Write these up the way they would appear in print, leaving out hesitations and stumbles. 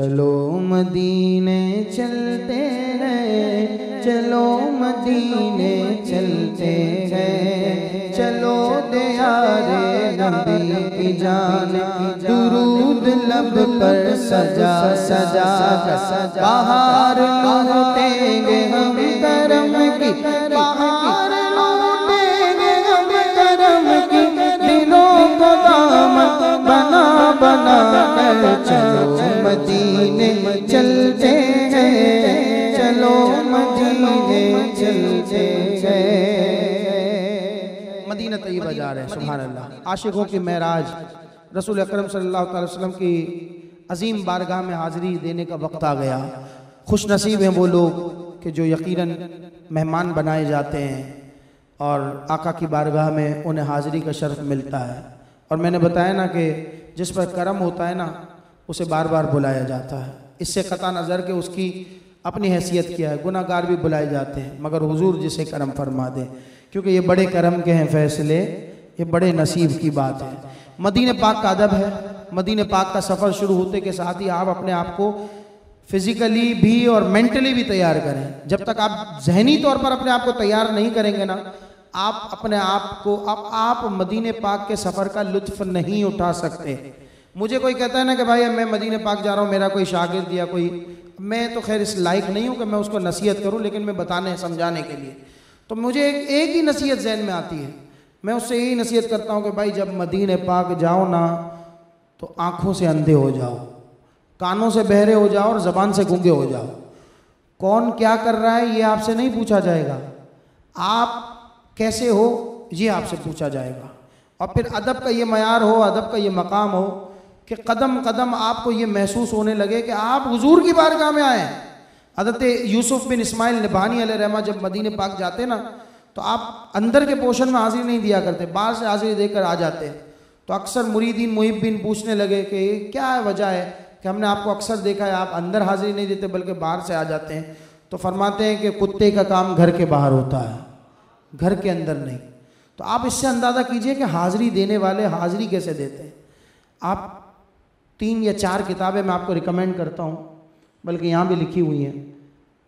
चलो मदीने चलते हैं, चलो मदीने चलते हैं, चलो दियारे नबी की जान। दुरूद लब पर सजा सजा बाहर लौटेंगे हम करम की, बाहर लौटेंगे हम करम की। दिलों को दामन बना बना कर चलो मदीने चलते हैं, चलो मदीने चलते हैं। मदीना तैयबा जा रहे हैं, सुभान अल्लाह। आशिकों की मेराज, रसूल अकरम सल्लल्लाहु अलैहि वसल्लम की अजीम बारगाह में हाजिरी देने का वक्त आ गया। खुश नसीब हैं वो लोग कि जो यकीनन मेहमान बनाए जाते हैं और आका की बारगाह में उन्हें हाजिरी का शर्फ मिलता है। और मैंने बताया ना कि जिस पर करम होता है ना उसे बार बार बुलाया जाता है, इससे कता नज़र के उसकी अपनी हैसियत क्या है। गुनाहगार भी बुलाए जाते हैं मगर हुजूर जिसे करम फरमा दे, क्योंकि ये बड़े करम के हैं फैसले, ये बड़े नसीब की बात है। मदीने पाक का अदब है, मदीने पाक का सफ़र शुरू होते के साथ ही आप अपने आप को फिज़िकली भी और मेंटली भी तैयार करें। जब तक आप ज़हनी तौर पर अपने आप को तैयार नहीं करेंगे ना, आप अपने आप को आप मदीने पाक के सफ़र का लुत्फ़ नहीं उठा सकते। मुझे कोई कहता है ना कि भाई मैं मदीने पाक जा रहा हूँ, मेरा कोई शागिर्द या कोई, मैं तो खैर इस लायक नहीं हूँ कि मैं उसको नसीहत करूँ, लेकिन मैं बताने समझाने के लिए तो मुझे एक ही नसीहत जहन में आती है। मैं उससे यही नसीहत करता हूँ कि भाई जब मदीने पाक जाओ ना तो आँखों से अंधे हो जाओ, कानों से बहरे हो जाओ और ज़बान से गूंगे हो जाओ। कौन क्या कर रहा है ये आपसे नहीं पूछा जाएगा, आप कैसे हो ये आपसे पूछा जाएगा। और फिर अदब का ये मयार हो, अदब का ये मकाम हो कि कदम कदम आपको ये महसूस होने लगे कि आप हुजूर की बारगाह में आए। हज़रत यूसुफ बिन इस्माइल नबानी अलैहिर्रहमा जब मदीने पाक जाते ना तो आप अंदर के पोर्शन में हाजिरी नहीं दिया करते, बाहर से हाजिरी देकर आ जाते। तो अक्सर मुरीदीन मुहिब्बीन पूछने लगे कि क्या वजह है कि हमने आपको अक्सर देखा है आप अंदर हाजिरी नहीं देते बल्कि बाहर से आ जाते हैं। तो फरमाते हैं कि कुत्ते का काम घर के बाहर होता है, घर के अंदर नहीं। तो आप इससे अंदाज़ा कीजिए कि हाजिरी देने वाले हाजिरी कैसे देते हैं। आप 3 या 4 किताबें मैं आपको रिकमेंड करता हूँ, बल्कि यहाँ भी लिखी हुई हैं।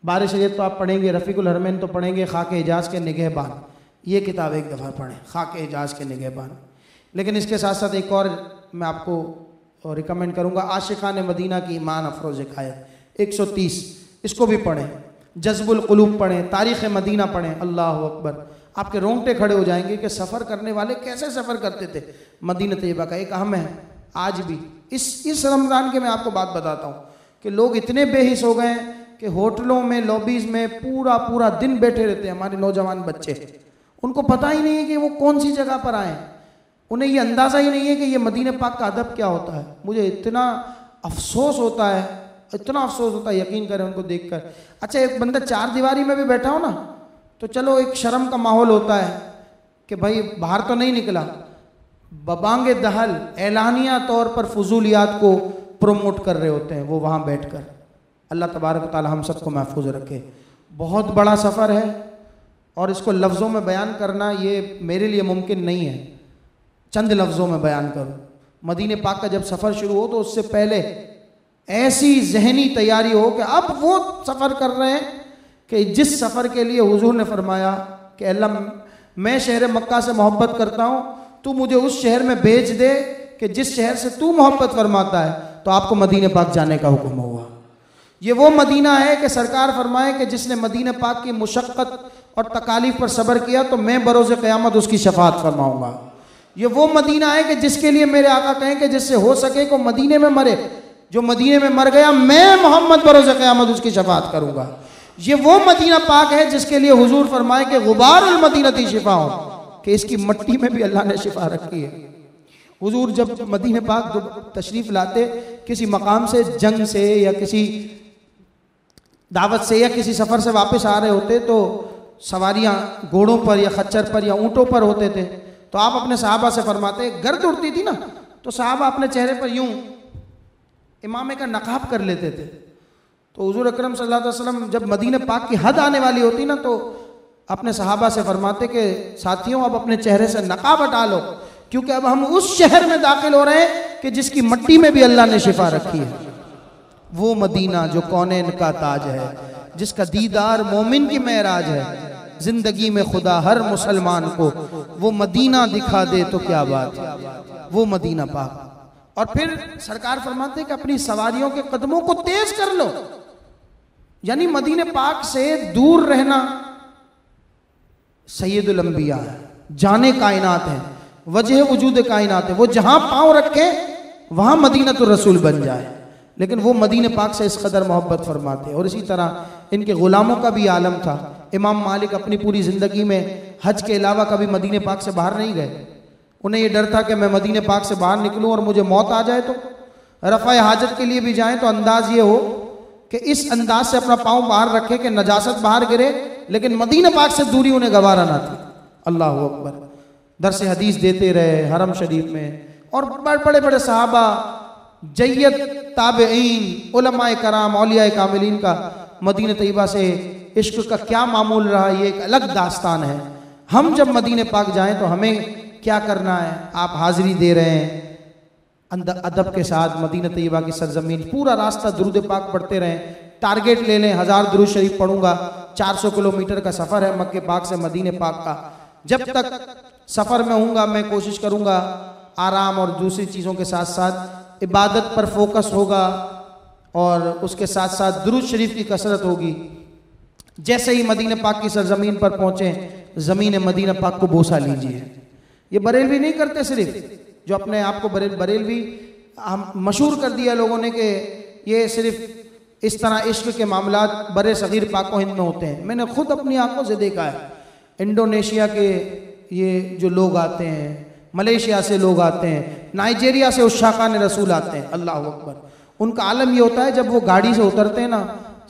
बारिश शरीफ तो आप पढ़ेंगे, रफ़ीकुल हरमैन तो पढ़ेंगे, खाक एजाज के निगहबान, ये किताब एक दफ़ा पढ़ें, खाक एजाज के निगहबान। लेकिन इसके साथ साथ एक और मैं आपको रिकमेंड करूँगा, आशिकाने मदीना की ईमान अफरोज़ हिकायत 130, इसको भी पढ़ें। जज्बुल कुलूब पढ़ें, तारीख़ मदीना पढ़ें। अल्लाह अकबर, आपके रोंगटे खड़े हो जाएंगे कि सफ़र करने वाले कैसे सफ़र करते थे। मदीना तैयबा का एक अहम है आज भी, इस रमज़ान के मैं आपको बात बताता हूँ कि लोग इतने बेहिस हो गए हैं कि होटलों में, लॉबीज़ में पूरा पूरा दिन बैठे रहते हैं। हमारे नौजवान बच्चे, उनको पता ही नहीं है कि वो कौन सी जगह पर आए, उन्हें ये अंदाज़ा ही नहीं है कि ये मदीने पाक का अदब क्या होता है। मुझे इतना अफसोस होता है, इतना अफसोस होता है, यकीन करें उनको देख कर। अच्छा, एक बंदा चार दीवारी में भी बैठा हो ना तो चलो एक शर्म का माहौल होता है कि भाई बाहर तो नहीं निकला। बबांगे दहल एलानिया तौर पर फजूलियात को प्रमोट कर रहे होते हैं वो वहाँ बैठकर। अल्लाह तबारक व तआला हम सबको महफूज रखे। बहुत बड़ा सफ़र है और इसको लफ्ज़ों में बयान करना ये मेरे लिए मुमकिन नहीं है। चंद लफ्ज़ों में बयान करूँ, मदीने पाक का जब सफ़र शुरू हो तो उससे पहले ऐसी जहनी तैयारी हो कि अब वो सफ़र कर रहे हैं कि जिस सफ़र के लिए हुजूर ने फरमाया कि अल्लाह मैं शहर मक्का से मोहब्बत करता हूँ, तू मुझे उस शहर में भेज दे कि जिस शहर से तू मोहब्बत फरमाता है। तो आपको मदीने पाक जाने का हुक्म हुआ। ये वो मदीना है कि सरकार फरमाए कि जिसने मदीने पाक की मुशक्क़त और तकालीफ पर सब्र किया तो मैं बरोज़ क़यामत उसकी शफाअत फरमाऊँगा। ये वो मदीना है कि जिसके लिए मेरे आका कहें कि जिससे हो सके को मदीने में मरे, जो मदीने में मर गया मैं मोहम्मद बरोज़ क़यामत उसकी शफाअत करूँगा। ये वो मदीना पाक है जिसके लिए हुजूर फरमाए कि गुबारुल मदीनती शिफा हो, कि इसकी मट्टी में भी अल्लाह ने शिफा रखी है। हुजूर जब मदीने पाक तशरीफ़ लाते किसी मकाम से, जंग से या किसी दावत से या किसी सफ़र से वापस आ रहे होते तो सवारियाँ घोड़ों पर या खच्चर पर या ऊँटों पर होते थे। तो आप अपने साहबा से फरमाते, गर्द उड़ती थी ना तो साहबा अपने चेहरे पर यूँ इमामे का नकाब कर लेते थे। तो हुजूर अकरम सल्लल्लाहु अलैहि वसल्लम जब मदीने पाक की हद आने वाली होती ना तो अपने सहाबा से फरमाते कि साथियों अब अपने चेहरे से नकाब हटा लो, क्योंकि अब हम उस शहर में दाखिल हो रहे हैं कि जिसकी मट्टी में भी अल्लाह ने शिफा रखी है। वो मदीना जो कौनैन का ताज है, जिसका दीदार मोमिन की मेराज है। जिंदगी में खुदा हर मुसलमान को वो मदीना दिखा दे तो क्या बात है, वो मदीना पाक। और फिर सरकार फरमाते हैं कि अपनी सवारियों के कदमों को तेज कर लो, यानी मदीने पाक से दूर रहना। सैयदुल अंबिया है, जाने कायनात है, वजह वजूद कायनात है। वो जहां पांव रखे वहां मदीनतुर रसूल बन जाए, लेकिन वो मदीने पाक से इस कदर मोहब्बत फरमाते हैं। और इसी तरह इनके गुलामों का भी आलम था। इमाम मालिक अपनी पूरी जिंदगी में हज के अलावा कभी मदीने पाक से बाहर नहीं गए। उन्हें यह डर था कि मैं मदीने पाक से बाहर निकलूं और मुझे मौत आ जाए, तो रफ़ा हाजत के लिए भी जाएं तो अंदाज ये हो कि इस अंदाज से अपना पाँव बाहर रखे कि नजासत बाहर गिरे, लेकिन मदीने पाक से दूरी उन्हें गवारा ना थी। अल्लाह हू अकबर। दर्स हदीस देते रहे हरम शरीफ में, और बड़े बड़े सहाबा, जय्यत ताबईन, उलमाए कराम, औलिया कामिलीन का मदीना तैयबा से इश्क का क्या मामूल रहा, ये एक अलग दास्तान है। हम जब मदीने पाक जाएँ तो हमें क्या करना है। आप हाजिरी दे रहे हैं अदब के साथ मदीना तैयबा की सरजमीन, पूरा रास्ता दुरूद पाक पढ़ते रहें। टारगेट ले लें 1000 दुरूद शरीफ पढ़ूंगा, 400 किलोमीटर का सफ़र है मक्के पाक से मदीने पाक का। जब तक सफ़र में हूँगा मैं कोशिश करूँगा आराम और दूसरी चीज़ों के साथ साथ इबादत पर फोकस होगा, और उसके साथ साथ दुरूद शरीफ की कसरत होगी। जैसे ही मदीना पाक की सरजमीन पर पहुँचें, ज़मीन मदीना पाक को बोसा लीजिए। ये बरेलवी नहीं करते सिर्फ, जो अपने आप को बरेलवी मशहूर कर दिया लोगों ने कि ये सिर्फ इस तरह इश्क के मामला बड़े सगीर पाको हिंद में होते हैं। मैंने खुद अपनी आंखों से देखा है। इंडोनेशिया के ये जो लोग आते हैं, मलेशिया से लोग आते हैं, नाइजीरिया से उशाकान रसूल आते हैं। अल्लाह अकबर। उनका आलम ये होता है जब वो गाड़ी से उतरते हैं ना,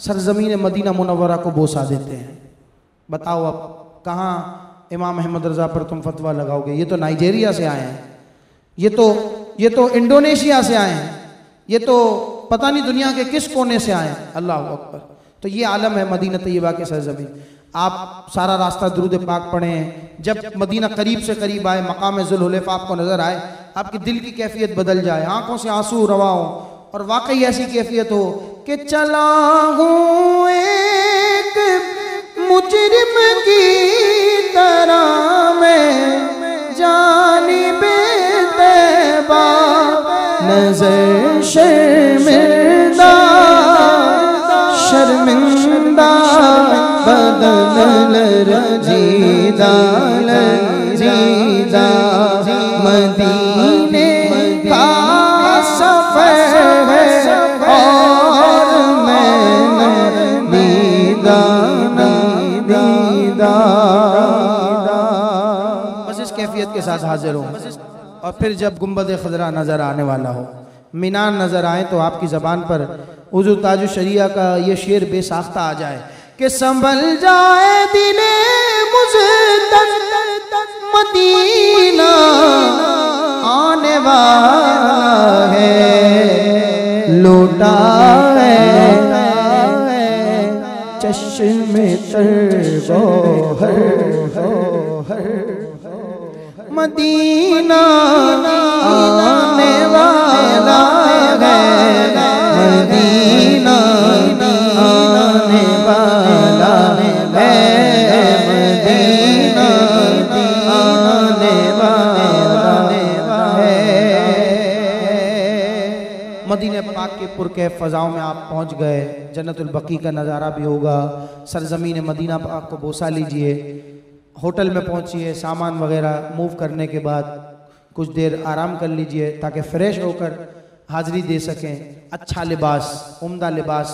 सरजमीन मदीना मुनव्वरा को बोसा देते हैं। बताओ आप, कहाँ इमाम अहमद रजा पर तुम फतवा लगाओगे? ये तो नाइजीरिया से आए हैं, ये तो इंडोनेशिया से आए हैं, ये तो पता नहीं दुनिया के किस कोने से आए हैं। अल्लाह अकबर। तो ये आलम है मदीना तैयबा के सरजमीन। आप सारा रास्ता दुरूद पाक पढ़ें। जब मदीना करीब से करीब आए, मकाम जुल्हुलैफा आपको नज़र आए, आपकी दिल की कैफियत बदल जाए, आंखों से आंसू रवा हो, और वाकई ऐसी कैफियत हो कि चला हूँ एक मुजरिम की तरह में जानिबे तैबा नजर शर्मिंदा शर्मिंदा बदन रजीदा रजीदा मदीने का सफर है और मैं दीदा दीदा के साथ हाजिर हो। और फिर जब गुंबद खदरा नजर आने वाला हो, मीनार नजर आए, तो आपकी जबान पर उजू ताजु शरिया का ये शेर बेसाख्ता आ जाए कि संभल जाए दिले मदीना आने वाला है, लौटा है चश्मे तर्गोहर मदीना आने वाला है, मदीना आने वाला है, मदीना आने वाला है। मदीने पाक के पुरकैफ फजाओं में आप पहुंच गए। जन्नतुल बकी का नज़ारा भी होगा। सरजमीन मदीना पाक को बोसा लीजिए। होटल में पहुंचिए, सामान वगैरह मूव करने के बाद कुछ देर आराम कर लीजिए ताकि फ़्रेश होकर हाज़री दे सकें। अच्छा लिबास, उम्दा लिबास,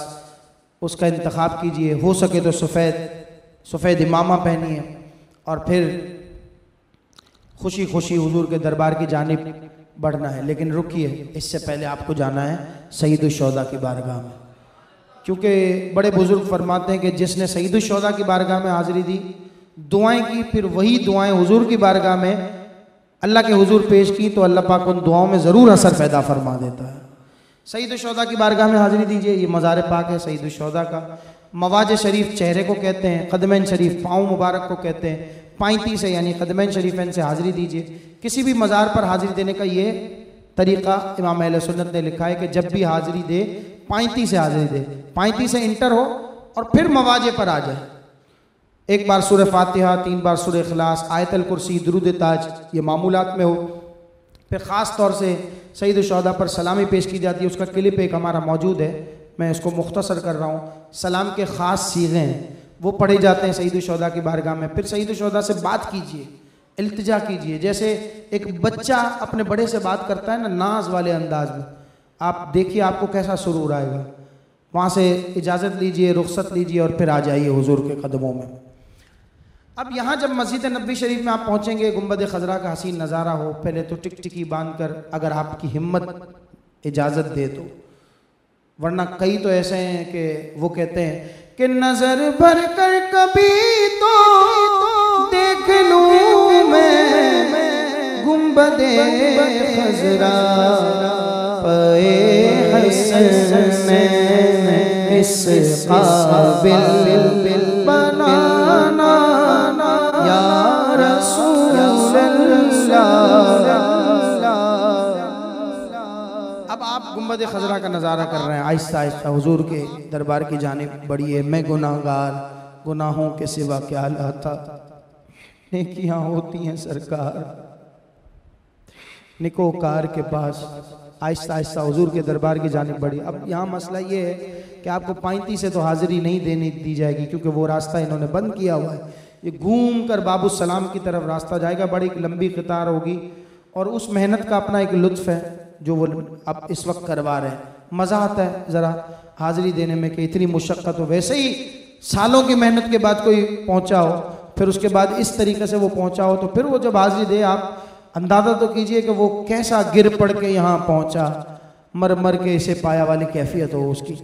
उसका इंतखाब कीजिए। हो सके तो सफ़ेद इमामा पहनिए, और फिर खुशी खुशी हुजूर के दरबार की जानिब बढ़ना है। लेकिन रुकिए, इससे पहले आपको जाना है सईदुश्शोहदा की बारगाह में, क्योंकि बड़े बुज़ुर्ग फरमाते हैं कि जिसने सईदुश्शोहदा की बारगाह में हाज़िरी दी, दुआएं की, फिर वही दुआएं हुजूर की बारगाह में अल्लाह के हुजूर पेश की, तो अल्लाह पाक उन दुआओं में ज़रूर असर पैदा फरमा देता है। सईदुश्शोहदा की बारगाह में हाज़िरी दीजिए। ये मज़ार पाक है सईदुश्शोहदा का। मवाज शरीफ चेहरे को कहते हैं, कदमैन शरीफ पाँव मुबारक को कहते हैं। पाँती से यानी कदमैन शरीफैन से हाज़िरी दीजिए। किसी भी मज़ार पर हाज़िरी देने का ये तरीक़ा इमाम अहले सुन्नत ने लिखा है कि जब भी हाज़िरी दे पाँती से हाजिरी दे, पाँती से इंटर हो और फिर मवाजे पर आ जाए। एक बार सूरह फातिहा, 3 बार सूरह इखलास, आयतल कुर्सी, दुरूद ताज, ये मामूलात में हो। फिर ख़ास तौर से सईद शोहदा पर सलामी पेश की जाती है, उसका क्लिप एक हमारा मौजूद है, मैं इसको मुख्तसर कर रहा हूँ। सलाम के ख़ास सीगे हैं, वो पढ़े जाते हैं सईद शोहदा की बारगाह में। फिर सईद शोहदा से बात कीजिए, इल्तिजा कीजिए, जैसे एक बच्चा अपने बड़े से बात करता है ना, नाज वाले अंदाज में। आप देखिए आपको कैसा सुरूर आएगा। वहाँ से इजाज़त लीजिए, रुख्सत लीजिए और फिर आ जाइए हुजूर के कदमों में। अब यहाँ जब मस्जिद नबी शरीफ में आप पहुँचेंगे, गुंबद खजरा का हसीन नज़ारा हो। पहले तो टिकटिकी बांध कर, अगर आपकी हिम्मत इजाज़त दे तो, वरना कई तो ऐसे हैं कि वो कहते हैं कि नजर भर कर कभी तो देख लूं मैं गुंबदे खजरा पे हसन में इस काबिल बनाना या रसूल अल्लाह। आप गुंबद खजरा का नज़ारा कर रहे हैं, आहिस्ता आहिस्ता हुजूर के दरबार की जानिब बढ़िए। मैं गुनाहगार, गुनाहों के सिवा क्या लाता, नेकियां होती हैं सरकार निकोकार के पास। आहिस्ता आहिस्ता हुजूर के दरबार की जानिब बढ़िए। अब यहाँ मसला ये है कि आपको पाँती से तो हाजिरी नहीं देने दी जाएगी, क्योंकि वो रास्ता इन्होंने बंद किया हुआ है। ये घूम कर बाबू सलाम की तरफ रास्ता जाएगा, बड़ी एक लंबी कतार होगी और उस मेहनत का अपना एक लुत्फ है जो वो अब इस वक्त करवा रहे हैं। मज़ा आता है ज़रा हाज़िरी देने में कि इतनी मुशक्क़त हो। वैसे ही सालों की मेहनत के बाद कोई पहुंचा हो, फिर उसके बाद इस तरीके से वो पहुंचा हो, तो फिर वो जब हाज़िरी दे, आप अंदाज़ा तो कीजिए कि वो कैसा गिर पड़ के यहाँ पहुंचा, मर मर के इसे पाया वाली कैफियत हो उसकी।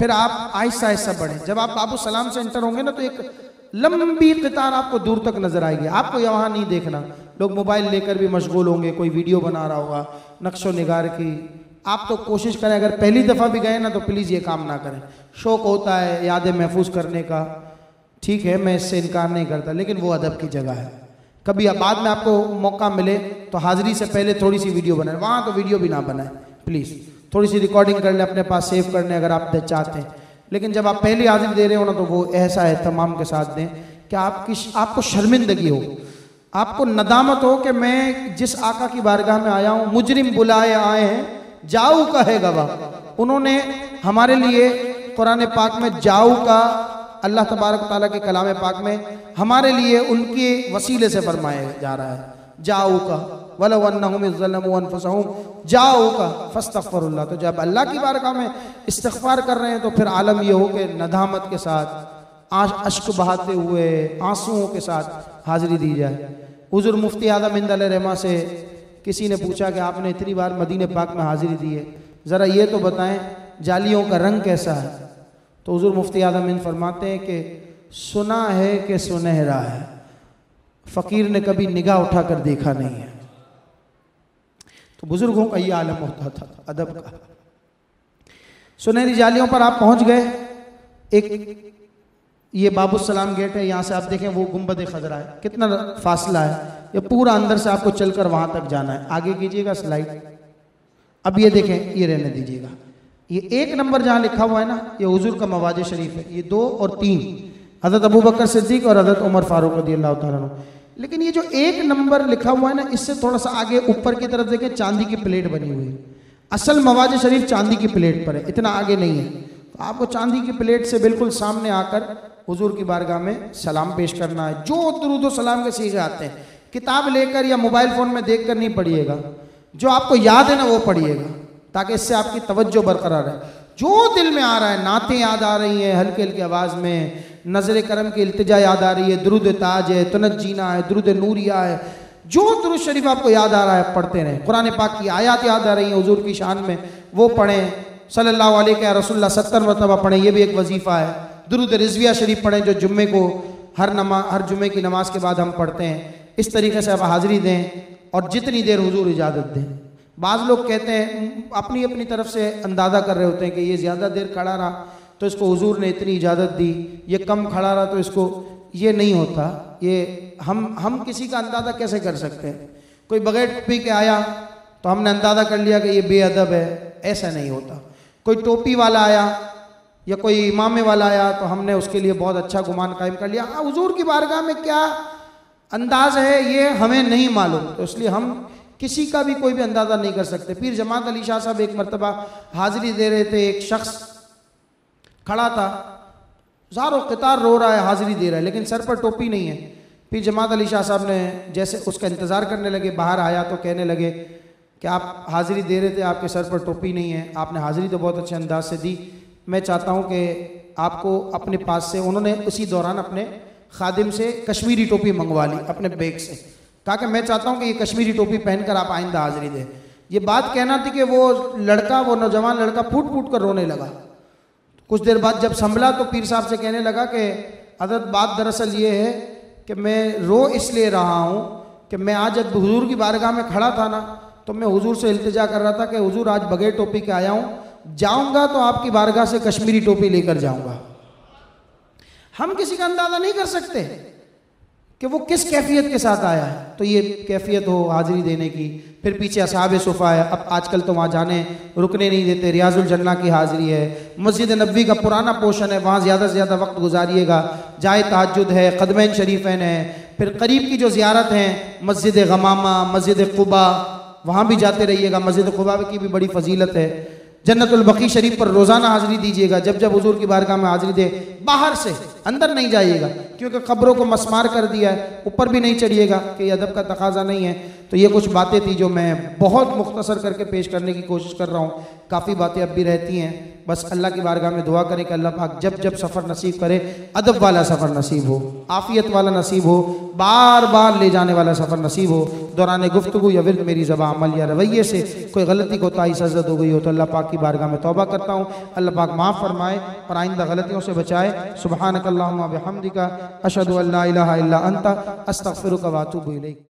फिर आप आहिस्ता आहिस्ता बढ़ें। जब आप बाबू सलाम से एंटर होंगे ना, तो एक लंबी कतार आपको दूर तक नज़र आएगी। आपको यहाँ नहीं देखना, लोग मोबाइल लेकर भी मशगूल होंगे, कोई वीडियो बना रहा होगा नक्शो निगार की। आप तो कोशिश करें, अगर पहली दफ़ा भी गए ना तो प्लीज़ ये काम ना करें। शौक़ होता है यादें महफूज करने का, ठीक है, मैं इससे इनकार नहीं करता, लेकिन वो अदब की जगह है। कभी बाद में आपको मौका मिले तो हाज़िरी से पहले थोड़ी सी वीडियो बनाएं, वहाँ तो वीडियो भी ना बनाएं प्लीज़, थोड़ी सी रिकॉर्डिंग कर लें, अपने पास सेव कर लें अगर आप चाहते हैं। लेकिन जब आप पहली हाज़िरी दे रहे हो ना, तो वो ऐसा एहतमाम के साथ दें कि आपको शर्मिंदगी हो, आपको नदामत हो कि मैं जिस आका की बारगाह में आया हूँ, मुजरिम बुलाए आए हैं, जाऊ का है गवाह। उन्होंने हमारे लिए कुरान पाक में जाऊ का, अल्लाह तबारक ताला के कलाम पाक में हमारे लिए उनके वसीले से फरमाया जा रहा है जाऊ का, वलौ अन्नहुम ज़लमू अनफुसहुम जाओ का फस्तगफिरुल्लाह। तो जब अल्लाह की बारगाह में इस्तगफार कर रहे हैं, तो फिर आलम ये हो कि नदामत के साथ, अश्क बहाते हुए, आंसुओं के साथ हाजिरी दी जाए। हुज़ूर मुफ्ती आज़म हिंद अलैहि रहमा से किसी ने पूछा कि आपने इतनी बार मदीने पाक में हाजिरी दी है, ज़रा ये तो बताएं जालियों का रंग कैसा है। तो हुज़ूर मुफ्ती आज़म हिंद फरमाते हैं कि सुना है कि सुनहरा है, फ़कीर ने कभी निगाह उठा कर देखा नहीं है। तो बुजुर्गों का ये आलम होता था अदब का। सुनहरी जालियों पर आप पहुंच गए। एक ये बाबू सलाम गेट है, यहाँ से आप देखें वो गुंबद खजरा है, कितना फासला है। ये पूरा अंदर से आपको चलकर वहाँ तक जाना है। आगे कीजिएगा स्लाइड। अब ये देखें, ये रहने दीजिएगा। ये 1 नंबर जहाँ लिखा हुआ है ना, ये हुजूर का मवाज शरीफ है। ये 2 और 3 हज़रत अबू बकर सिद्दीक और हज़रत उमर फारूक रदियल्लाहु तआला अन्हु। लेकिन ये जो 1 नंबर लिखा हुआ है ना, इससे थोड़ा सा आगे ऊपर की तरफ देखें, चांदी की प्लेट बनी हुई है। असल मवाज शरीफ चांदी की प्लेट पर है, इतना आगे नहीं है। तो आपको चांदी की प्लेट से बिल्कुल सामने आकर हुजूर की बारगाह में सलाम पेश करना है। जो दुरूद व सलाम के सीगे आते हैं, किताब लेकर या मोबाइल फ़ोन में देख कर नहीं पढ़िएगा, जो आपको याद है ना वो पढ़िएगा, ताकि इससे आपकी तवज्जो बरकरार है। जो दिल में आ रहा है, नातें याद आ रही हैं हल्के हल्के आवाज़ में, नजर करम की इल्तिजा याद आ रही है, दुरूद ताज है, तनजीना है, दुरूद नूरिया है, जो दुरूद शरीफ आपको याद आ रहा है पढ़ते रहें। कुरान पाक की आयात याद आ रही हैं हुजूर की शान में, वो पढ़ें। सल्लल्लाहु अलैहि रसूलल्लाह 70 मरतबा पढ़ें, ये भी एक वजीफ़ा है। दुरूद रिजविया शरीफ पढ़ें, जो जुम्मे को हर जुम्मे की नमाज के बाद हम पढ़ते हैं। इस तरीके से आप हाज़िरी दें और जितनी देर हुजूर इजाज़त दें। बाज़ लोग कहते हैं, अपनी अपनी तरफ से अंदाज़ा कर रहे होते हैं कि ये ज़्यादा देर खड़ा रहा तो इसको हुजूर ने इतनी इजाज़त दी, ये कम खड़ा रहा तो इसको, ये नहीं होता। ये हम किसी का अंदाज़ा कैसे कर सकते हैं? कोई बगैर टोपी के आया तो हमने अंदाज़ा कर लिया कि ये बेअदब है, ऐसा नहीं होता। कोई टोपी वाला आया या कोई इमामे वाला आया तो हमने उसके लिए बहुत अच्छा गुमान कायम कर लिया। हाँ, हुजूर की बारगाह में क्या अंदाज है ये हमें नहीं मालूम, तो इसलिए हम किसी का भी कोई भी अंदाज़ा नहीं कर सकते। पीर जमात अली शाह साहब एक मरतबा हाज़िरी दे रहे थे, एक शख्स खड़ा था ज़ारो क़तार रो रहा है, हाज़िरी दे रहा है लेकिन सर पर टोपी नहीं है। पीर जमात अली शाह साहब ने जैसे उसका इंतज़ार करने लगे, बाहर आया तो कहने लगे कि आप हाज़िरी दे रहे थे, आपके सर पर टोपी नहीं है, आपने हाज़िरी तो बहुत अच्छे अंदाज से दी, मैं चाहता हूँ कि आपको अपने पास से, उन्होंने उसी दौरान अपने खादिम से कश्मीरी टोपी मंगवा ली अपने बैग से, कहा कि मैं चाहता हूँ कि ये कश्मीरी टोपी पहनकर आप आइंदा हाज़िरी दें। ये बात कहना थी कि वो लड़का, वो नौजवान लड़का फूट फूट कर रोने लगा। कुछ देर बाद जब संभला तो पीर साहब से कहने लगा कि हज़रत बात दरअसल ये है कि मैं रो इसलिए रहा हूँ कि मैं आज जब हुजूर की बारगाह में खड़ा था ना तो मैं हुजूर से इल्तिजा कर रहा था कि हुजूर आज बगैर टोपी के आया हूँ, जाऊँगा तो आपकी बारगाह से कश्मीरी टोपी लेकर जाऊँगा। हम किसी का अंदाज़ा नहीं कर सकते कि वो किस कैफियत के साथ आया है, तो ये कैफियत हो हाज़िरी देने की। फिर पीछे असहाबे सुफ़ा है, अब आजकल तो वहाँ जाने रुकने नहीं देते, रियाजुल जन्ना की हाज़िरी है, मस्जिद नबवी का पुराना पोर्शन है, वहाँ ज़्यादा से ज़्यादा वक्त गुजारिएगा, जाए तहज्जुद है, क़दमैन शरीफ़ैन है, फिर करीब की जो ज़ियारत हैं मस्जिद गमामा, मस्जिद कुबा, वहाँ भी जाते रहिएगा, मस्जिद कुबा की भी बड़ी फजीलत है। जन्नतुल बकी शरीफ पर रोज़ाना हाज़िरी दीजिएगा, जब जब हुजूर की बारगाह में हाज़िरी दे, बाहर से, अंदर नहीं जाइएगा क्योंकि क़ब्रों को मस्मार कर दिया है, ऊपर भी नहीं चढ़िएगा कि अदब का तकाजा नहीं है। तो ये कुछ बातें थी जो मैं बहुत मुख्तसर करके पेश करने की कोशिश कर रहा हूँ, काफ़ी बातें अब भी रहती हैं। बस अल्लाह की बारगाह में दुआ करें कि अल्लाह पाक जब जब सफ़र नसीब करे अदब वाला सफ़र नसीब हो, आफ़ियत वाला नसीब हो, बार बार ले जाने वाला सफ़र नसीब हो। दौरान गुफ्तगू या विर्द मेरी ज़बान अमल या रवैये से कोई गलती कोताही सजद हो गई हो तो अल्लाह पाक की बारगाह में तौबा करता हूँ, अल्लाह पाक माफ़ फरमाए और आइंदा गलतियों से बचाए। सुबहानकल्लाहुम्मा बिहम्दिका अशहदु अल्ला इलाहा इल्ला अंता अस्तगफिरुका व अतूबु इलैक।